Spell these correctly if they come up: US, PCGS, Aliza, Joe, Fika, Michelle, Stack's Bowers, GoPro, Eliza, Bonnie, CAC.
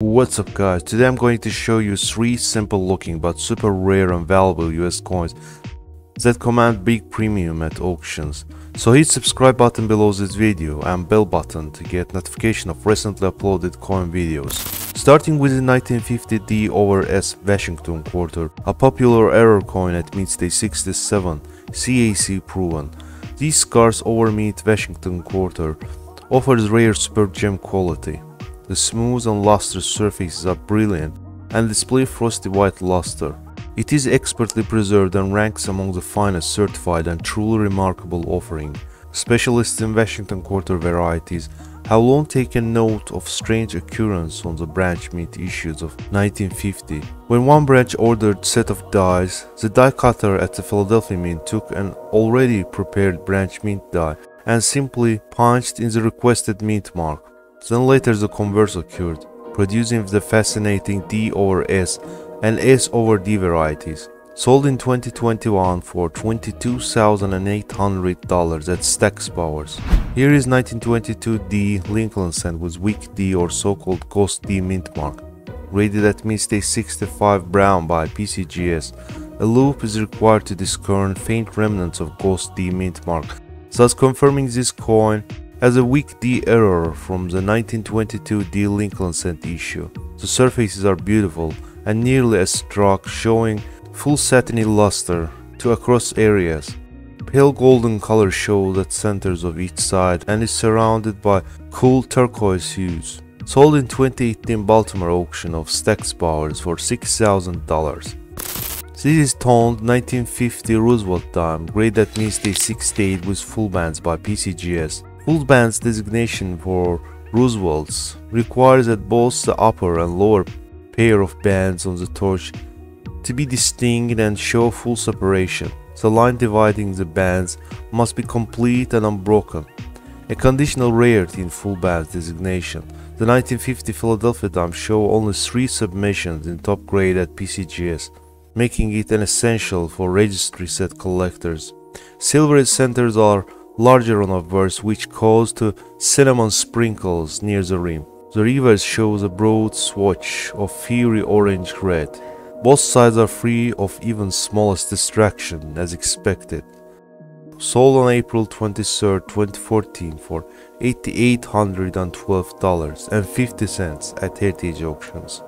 What's up guys, today I'm going to show you 3 simple looking but super rare and valuable US coins that command big premium at auctions. So hit subscribe button below this video and bell button to get notification of recently uploaded coin videos. Starting with the 1950D over S Washington quarter, a popular error coin at Mint Day 67, CAC proven. These scarce over Mint Washington quarter offers rare super gem quality. The smooth and lustrous surfaces are brilliant and display frosty white luster. It is expertly preserved and ranks among the finest certified and truly remarkable offering. Specialists in Washington quarter varieties have long taken note of strange occurrence on the branch mint issues of 1950. When one branch ordered set of dies, the die cutter at the Philadelphia Mint took an already prepared branch mint die and simply punched in the requested mint mark. Then later the converse occurred, producing the fascinating D over S and S over D varieties. Sold in 2021 for $22,800 at Stack's Bowers. Here is 1922 D Lincoln cent with weak D or so-called ghost D mint mark. Rated at Mint Day 65 brown by PCGS, a loop is required to discern faint remnants of ghost D mint mark, thus confirming this coin as a weak D error from the 1922 D Lincoln cent issue. The surfaces are beautiful and nearly as struck, showing full satiny luster to across areas. Pale golden color shows at centers of each side and is surrounded by cool turquoise hues. Sold in 2018 Baltimore auction of Stack's Bowers for $6,000. This is toned 1950 Roosevelt dime, graded at Mint Day 68 with full bands by PCGS. Full band's designation for Roosevelt's requires that both the upper and lower pair of bands on the torch to be distinct and show full separation. The line dividing the bands must be complete and unbroken, a conditional rarity in full band's designation. The 1950 Philadelphia dime show only 3 submissions in top grade at PCGS, making it an essential for registry set collectors. Silvery centers are larger on obverse, which calls to cinnamon sprinkles near the rim. The reverse shows a broad swatch of fiery orange red. Both sides are free of even smallest distraction as expected. Sold on April 23, 2014 for $8,812.50 at Heritage Auctions.